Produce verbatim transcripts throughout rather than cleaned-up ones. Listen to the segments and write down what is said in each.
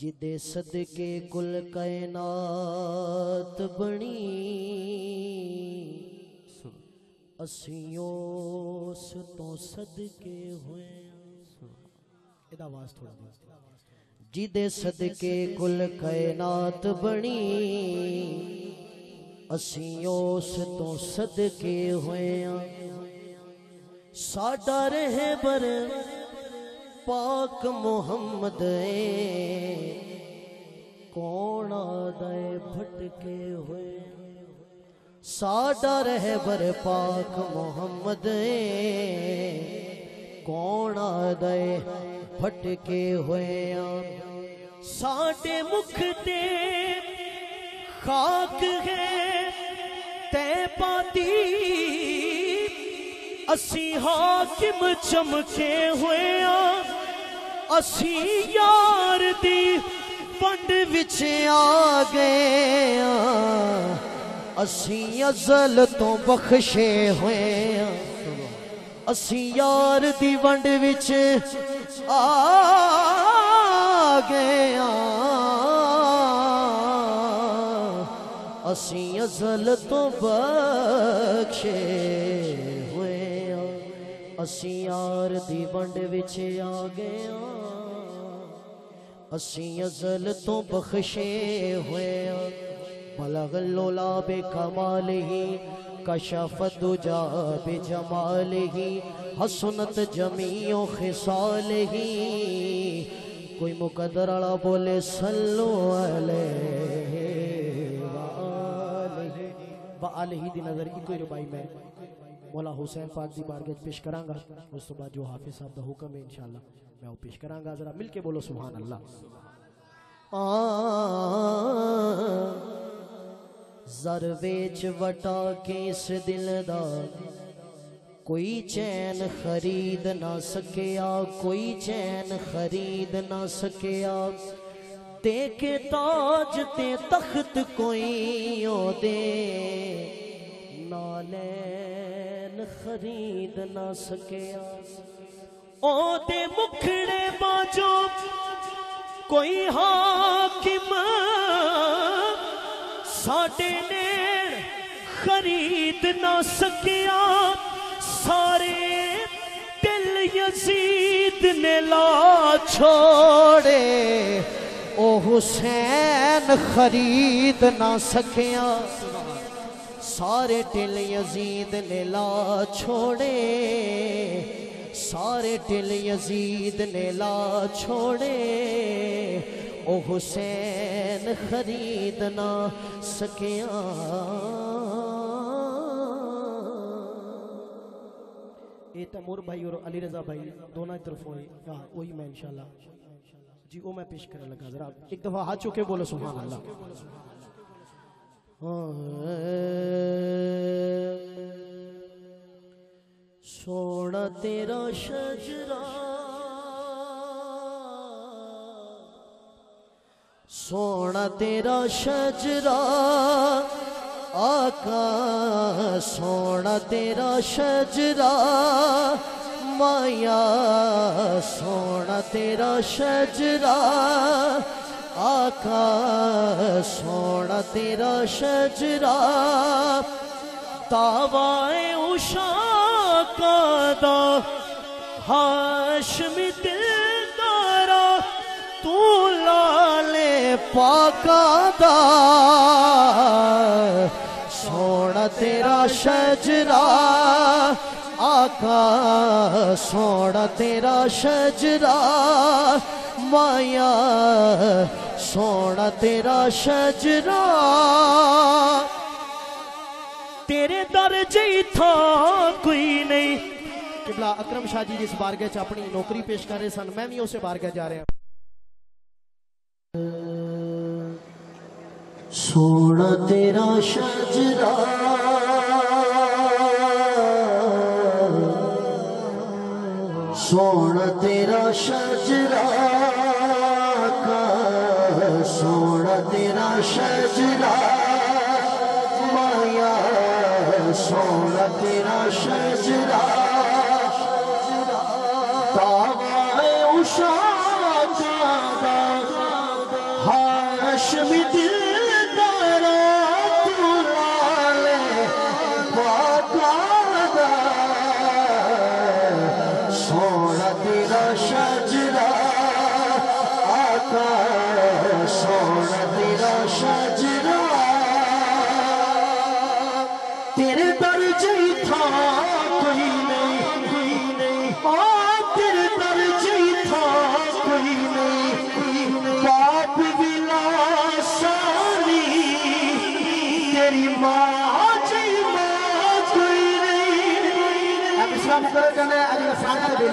जिदे सदके कुल कायनात बनी असियोस तो सदके हुए आवाज थोड़ा जिदे सदके कुल कायनात बनी असियोस तो सदके हुए साडा रहबर पाक मोहम्मद कौन आदाए भटके हुए साडा रहबर पाक मोहम्मद कौन आदाए भटके हुए साडे मुख ते खाक है तै पाती असी हाकिम चमके हुए असी यार दी पंड विच आ गए असी अजल तो बख्शे हुए असी यार दी वंड विच आ गए असी अजल तो बख्शे असी यार दी वंड विच आ गया असी अजल तो बख्शे हुए बलग लोला बे कमाल ही कशफ दुजा बे जमाल ही हसनत जमीओ खिसाल ही कोई मुकद्दर वाला बोले सल्लो अलैहि वालही दी नजर की कोई रुबाई में मौला हुसैन पाक दी बारगाह पेश करांगा उस तो बाद जो हाफिज साहब दा हुक्म है इंशाअल्लाह मैं वो पेश करांगा। जरा मिल के बोलो सुभान अल्लाह। जर वेच वटा के इस दिल दा कोई चैन खरीद ना सकिया कोई चैन खरीद ना सकिया ते के ताज ते तख्त कोई ओ दे नाले खरीद ना सकिया ओदे मुखड़े बाजो कोई हाकिम साडे नेड़ खरीद ना सकिया सारे दिल यजीद ने ला छोड़े ओ हुसैन खरीद ना सकिया सारे टिल यजीद ने ला छोड़े सारे टिल यजीद ने ला छोड़े ओ हुसैन खरीद ना सकिया ये तैमूर भाई और अली रजा भाई दोनों तरफों वही मैं इंशाल्लाह जी वो मैं पेश करने लगा। जरा एक दफा हाथ चुके बोलो सुभान अल्लाह। सोना तेरा शजरा सोना तेरा शजरा आका सोना तेरा शजरा माया सोना तेरा शजरा आका सोना तेरा शजरा तावाए उषा का दा हाशमी दिलदारा तू लाले पाका दा सोना तेरा शजरा आका सोना तेरा शजरा माया सोना तेरा शजरा तेरे दर जी था कोई नहीं। किबला अकरम शाह जी जिस बारगाह च अपनी नौकरी पेश कर रहे सन मैं भी उस बारगाह जा रहा। सोना तेरा शजरा सोना तेरा शजरा सोना तेरा शजरा माया सोना तेरा शजरा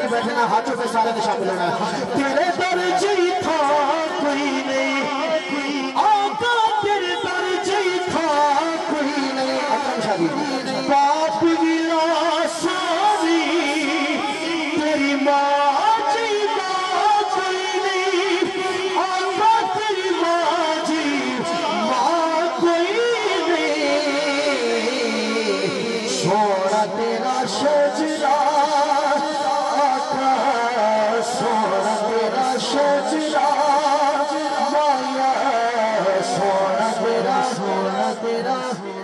बैठना हाथों पे सारा दिशा मिलाना तेरे दर्जी था कोई नहीं आका तेरे दर्जी था कोई नहीं अकरम शादी बाप गिला सारी तेरी माँ जी माँ कोई नहीं आका तेरी माँ जी माँ कोई नहीं सोना तेरा शजरा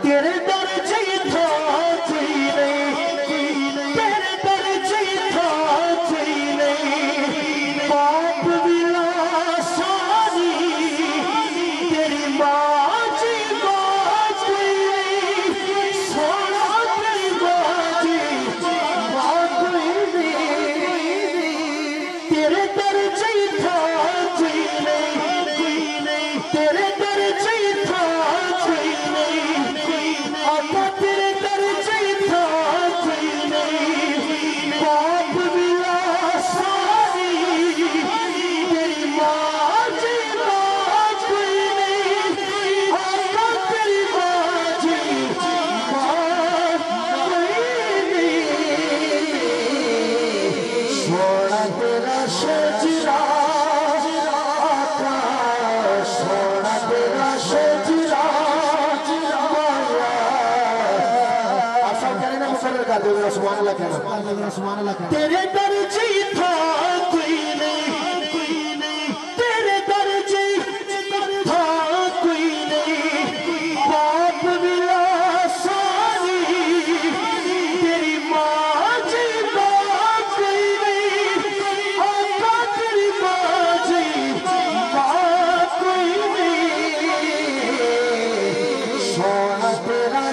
तेरे दर्जी था कोई नहीं तेरे दर्जी था कोई नहीं बाप मिला सारी तेरी माँ जी माँ कोई नहीं आका तेरी माँ जी माँ कोई नहीं सोना तेरा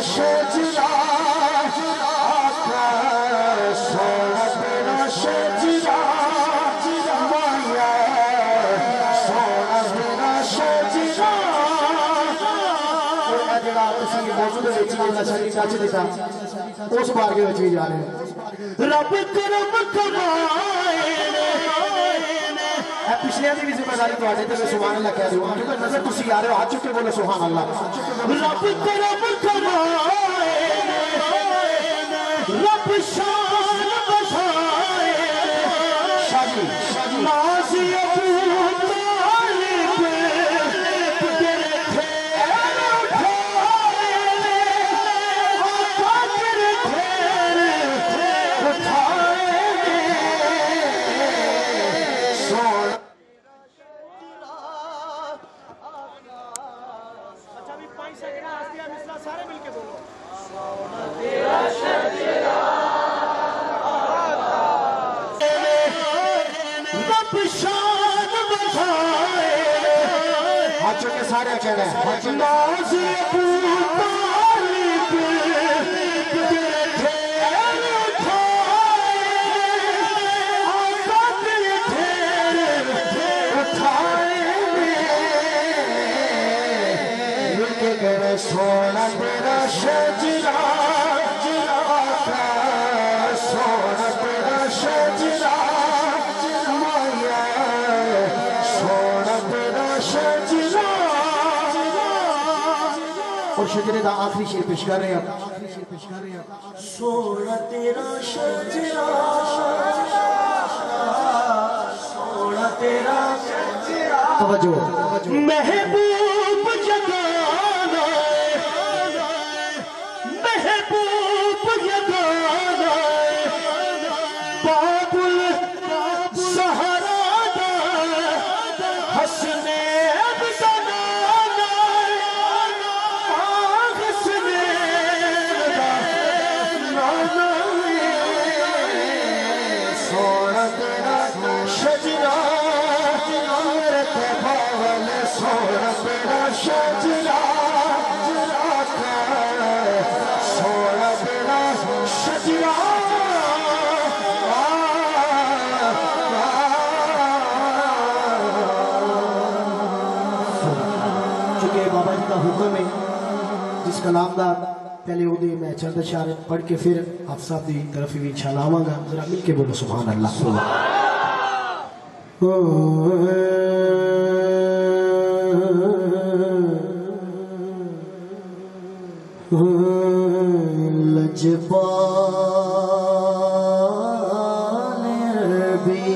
सजना उस बार के बच्चे जा रहे हैं रब करम कराए पिछलिया की भी जिम्मेदारी सुभान अल्लाह कह दूंगा क्योंकि नजर तुम आ रहे हो हाथ चुके बोलो सुभान अल्लाह रब करम कराए रब शान बसाए शादी सारे कहना है शजरे का आखिरी शेर पेश कर रहे हैं आप सोना तेरा शजरा सोना तेरा शजरा तवज्जो महबूब जगाना महबूब जगाना बाबुल शजरा रथ भवन सोर बेड़ा शजरा सोर बेड़ा शजरा चूँकि बाबा जी का हुक्म है जिस कलामदार पहले उदे मैं चंद अशारे पढ़ के फिर आप साहब की तरफ भी इच्छा लावांगा जरा मिल के बोलो सुभान अल्लाह लजपाल रबी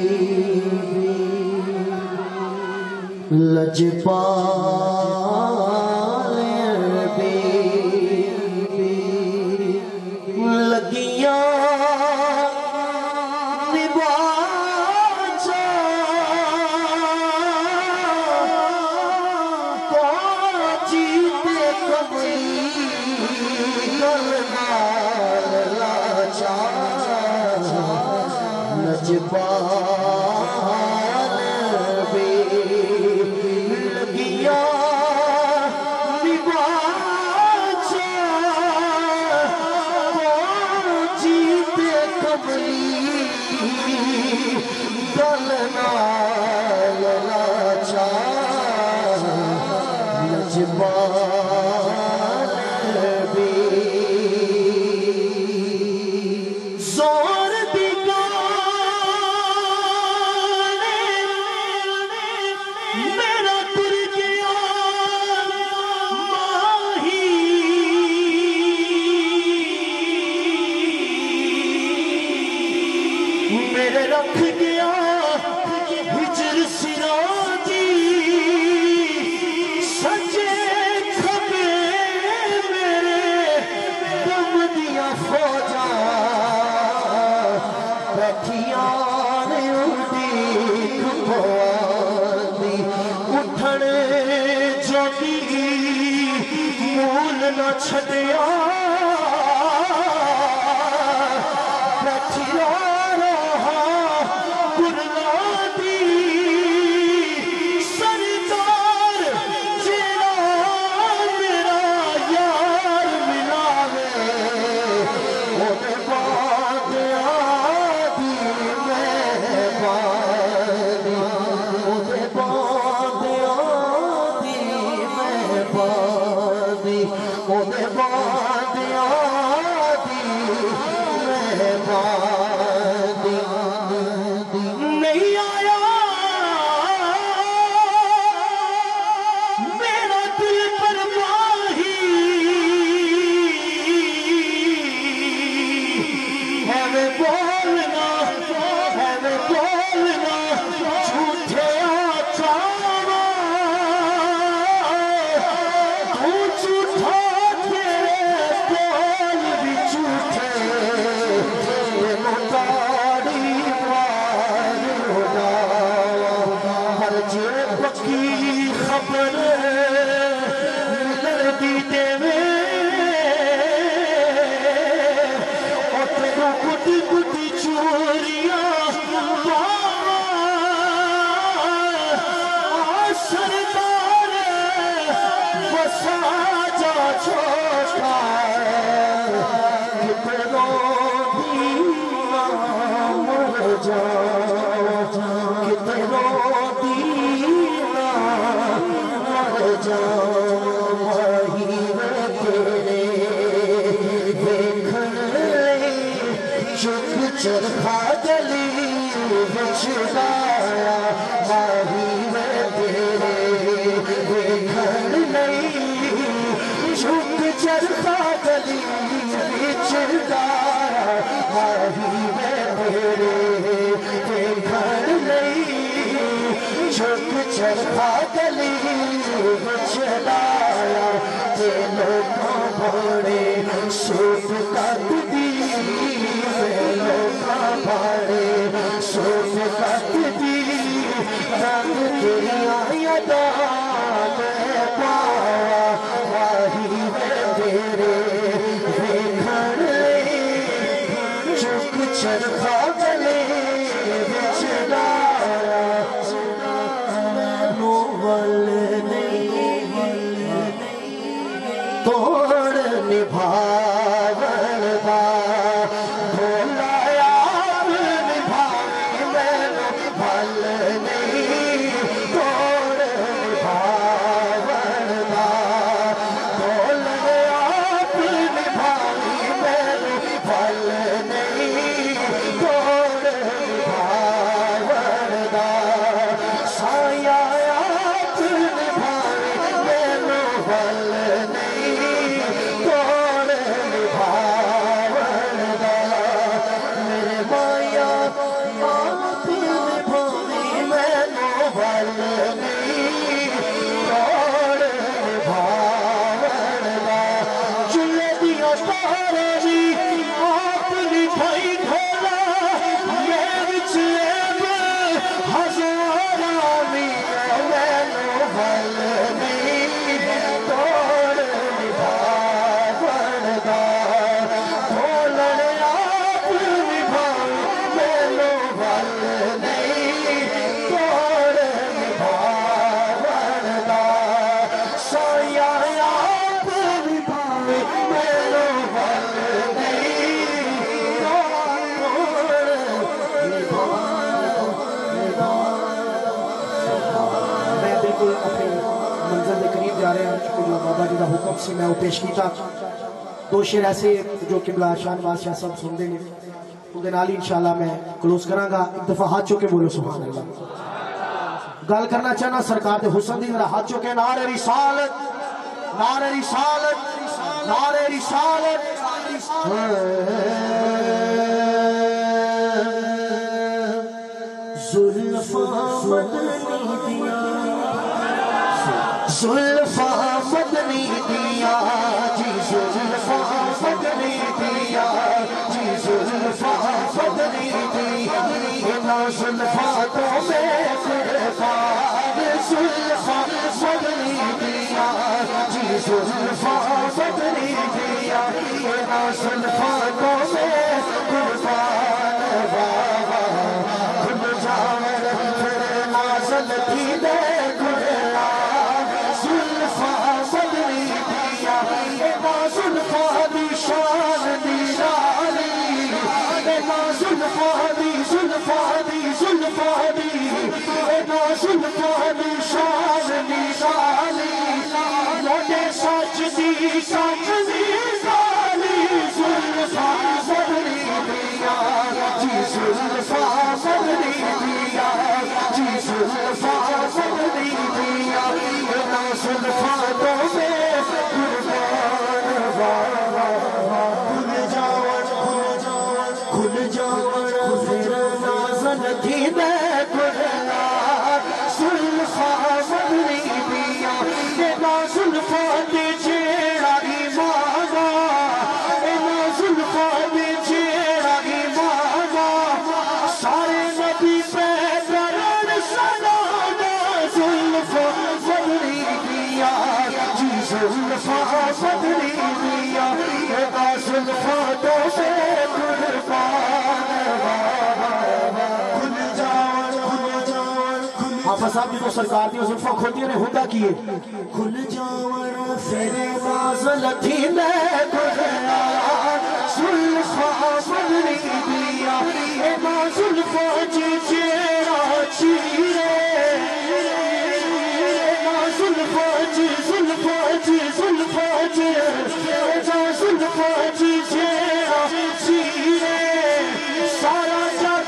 लजपाल रबी लगिया चरखा गले बिछड़ा से मैं पेश किया दो शेर ऐसे जो किबला शान बादशाह साहब सुनते हैं उनके नाल इंशाल्लाह मैं क्लोज करांगा। एक दफा हाथ चुके बोलो सुभान अल्लाह। गल करना चाहना सरकार के हुस्न दी, जरा हाथ चुके नारे रिसालत नारे रिसालत नारे रिसालत। जुल्फा मदनी दिया जुल्फा मदनी दिया जी जुल्फा मदनी दिया जी जुल्फा मदनी दिया ना जुल्फा तो मैं जुल्फा जुल्फा मदनी दिया जी जुल्फा मदनी दिया ना जुल्फा तो मैं जुल्फा सरकार दी जुल्फा खोलिया ने होता की है खुल जावरो फिर नाज़ल थी मैं खुदा जुल्फा बदली दिया ए मां जुल्फा जी चेहरा चीरे ए मां जुल्फा जी जुल्फा जी जुल्फा जी ए मां जुल्फा जी चेहरा चीरे सारा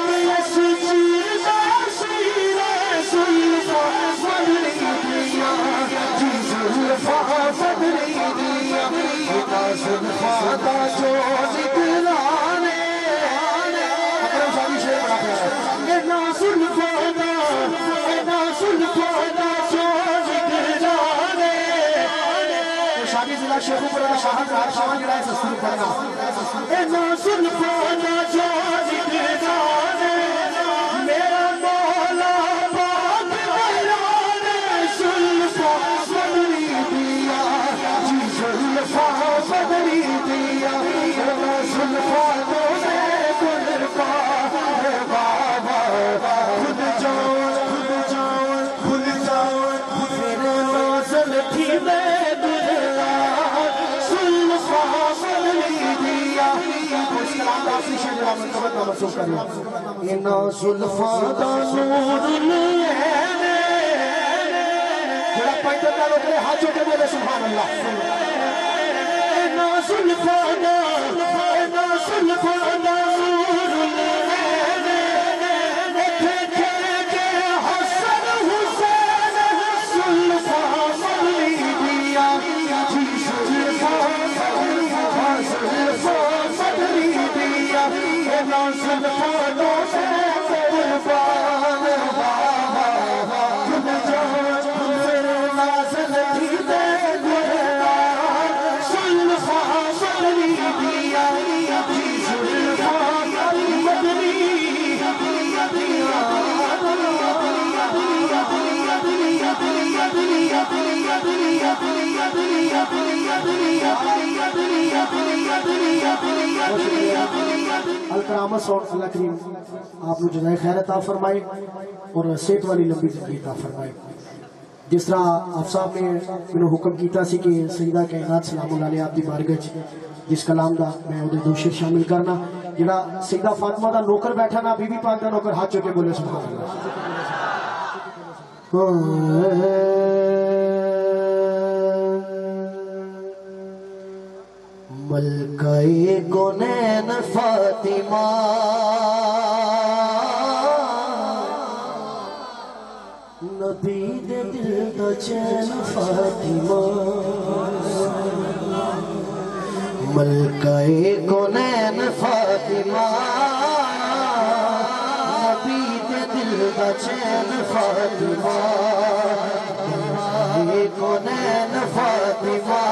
मेरा मौला पाक जुल्फा बदली दिया जी जुल्फा बदली दिया जुल्फा तो मैं जुल्फा बाबा खुद जाओ खुद जाओ खुद जाओ मेरे नाज़ल थी मैं इना जुल्फा दा नूर लेने जरा पैदल ना लोग हाथ जोड़े बोले सुभान अल्लाह। इना जुल्फा दा इना जुल्फा दा नूर लेने देखे देखे हसन हुसैन जुल्फा बदली दिया जी जुल्फा जुल्फा बदली दिया ना जुल्फा तो मैं कुर्बान बाबा खुद जाओ फिर नाज़ल थी मैं गुरबा जुल्फा बदली दिया जी जुल्फा बदली अलकरामत और अल्लाह करीम आप लोग जज़ाए खैर अता फरमाए और सेहत वाली लंबी ज़िंदगी अता फरमाए। जिस तरह आप साहब ने मैंने हुक्म किया सी कि सईदा कायनात सलामुल्लाह अलैहा आप दी बारगाह जिस कलाम का मैं उहदे दो शेर शामिल करना जिहड़ा सईदा फातिमा का नौकर बैठा ना बीबी पाक का नौकर हाथ चुके बोले सुभान अल्लाह। मलकाए कौनैन फातिमा नबी दे दिल दा चैन फातिमा मलकाए कौनैन फातिमा नबी दे दिल दा चैन फातिमा मलकाए कौनैन फातिमा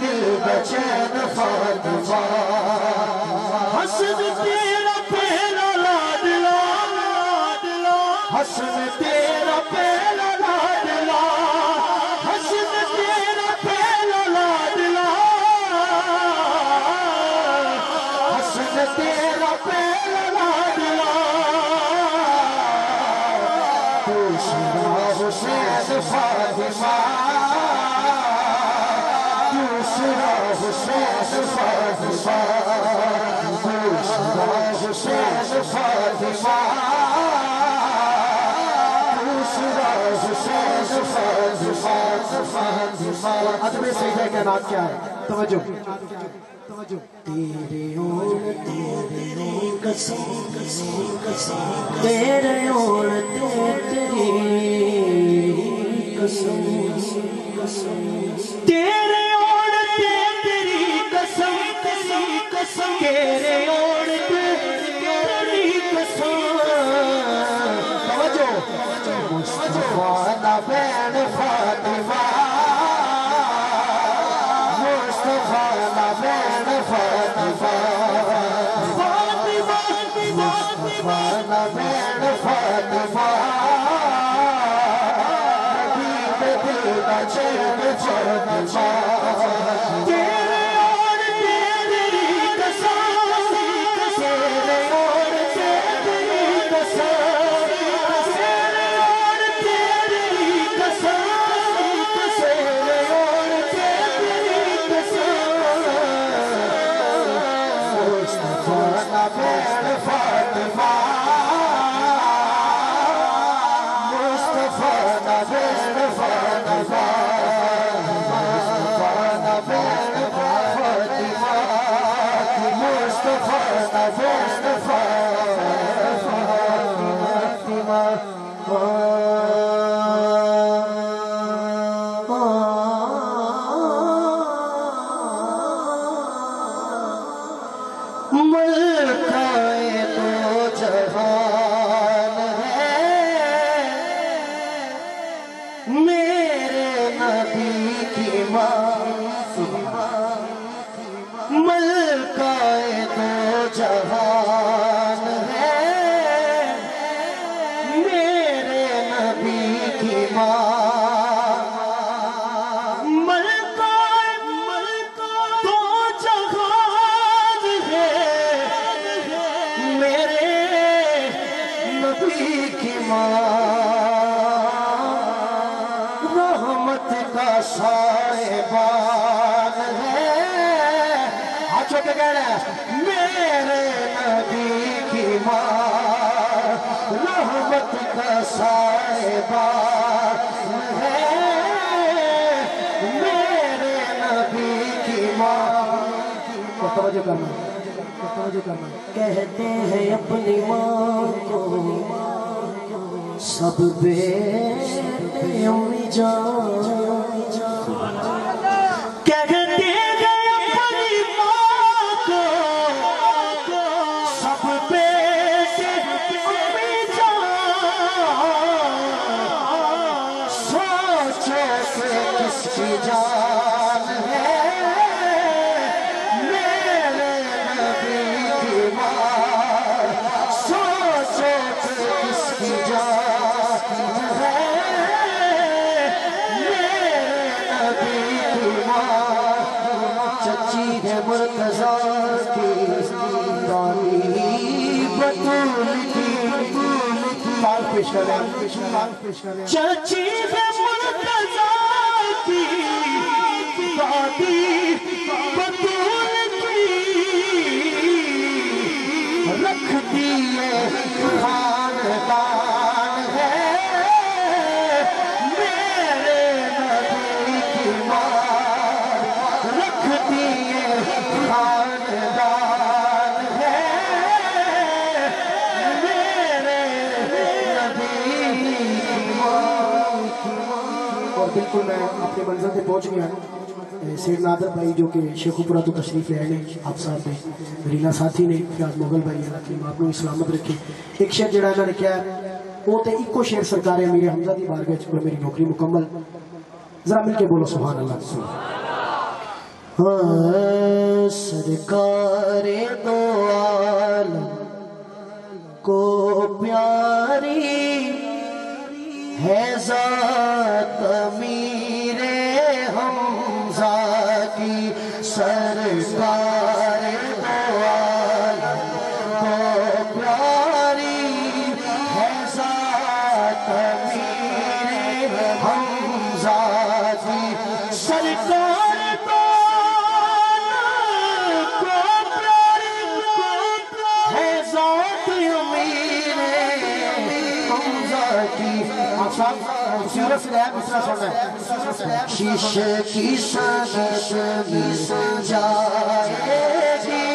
दिल बचैन फातिमा हसन तेरा पहला लाडला लाडला हसन तेरा पहला लाडला हसन तेरा पहला लाडला हसन तेरा पहला लाडला पूछना हुसैन फातिमा नाम क्या है तवज्जो तवज्जो तेरे ओर तेरी कसम कसम कसम तेरे ओर तेरी कसम कसम तेरे ओर तेरी कसम कसम कसम तेरे ओर तेरी कसम तवज्जो मुस्तफा दा बैन फातिमा कहते हैं अपनी माँ को सब बेअम्मी जान कहते हैं अपनी माँ को सब बेअम्मी जान सोचे से किसकी जान है चाची है मुर्तजा की दादी बतूल की रखती है खानदान है मेरे नबी की माँ पहुँच गया। सैयद नादर भाई जो कि शेखुपुरा तो तशरीफ़ ले आए, आप साहब ने रीना साथी ने प्याज मुगल भाई ने आपको सलामत रखे। एक शेर जोड़ा इन्होंने क्या वो तो इको शेर सरकार है मेरे हमजा की बारगाह में मेरी नौकरी मुकम्मल, जरा मिल के बोलो सुभान अल्लाह। हाँ सरकारे दो आलम को प्यारी है ज़ात अमीरे हमज़ा की, सरकारे दो आलम को प्यारी है ज़ात अमीरे हमज़ा की, सरकार शीशे की सनद में जाएगी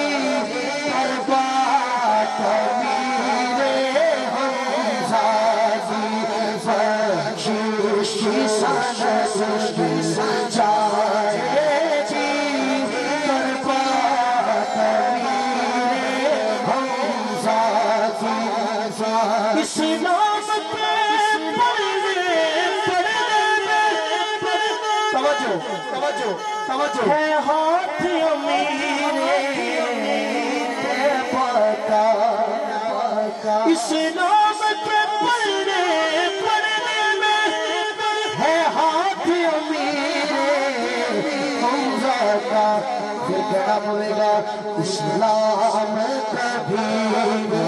बर्बाद अमीरे हमज़ा की, शीशे की सनद में जाएगी बर्बाद अमीरे हमज़ा की। इस नाम पे तवज्जो तवज्जो है हाथ मेरे पे पका पका, इस नाम पे पढ़ने पढ़ने में है हाथ मेरे हमज़ा का, फिर कहना पड़ेगा इस्लाम कभी भूलेगा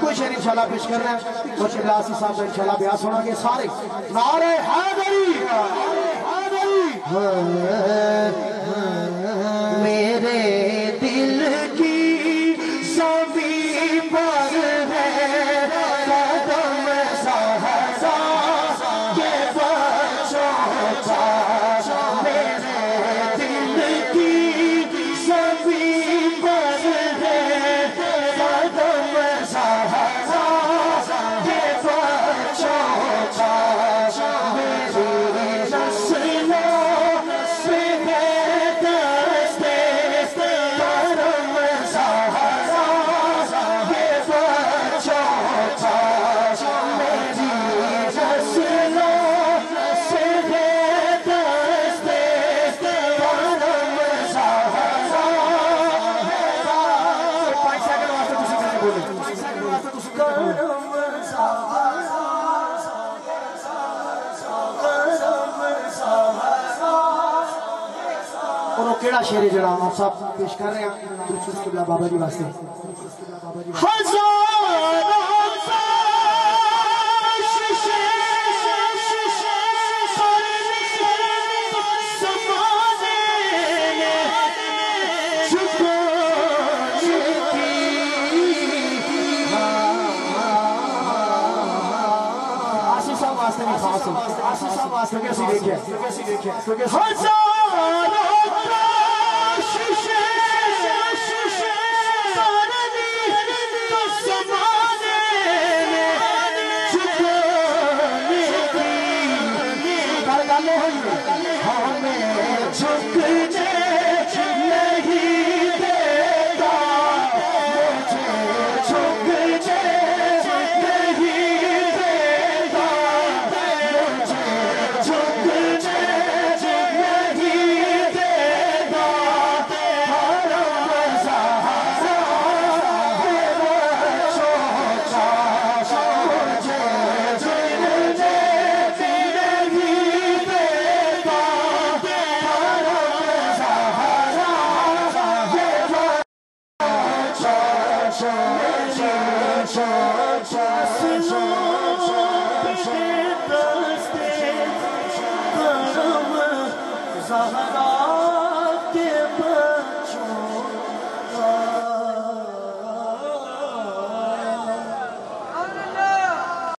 कोई शेर इंशाल्लाह पेश कर रहे हैं और शेर लासी साहब इंशाल्लाह बयास होना के सारे नारे हैदरी। मेरे दिल की सभी पर शेर जरा आप साहब पेश कर रहे हैं बाबा जी वास्ते। आसिफ साहब वास्ते कैसी देखिए कैसी देखिए क्योंकि हजारों कोशिशे कोशिशे करनी तो समाने में झुकने की गल गल होई हमें झुकने नहीं देता, मुझे झुकने Zahra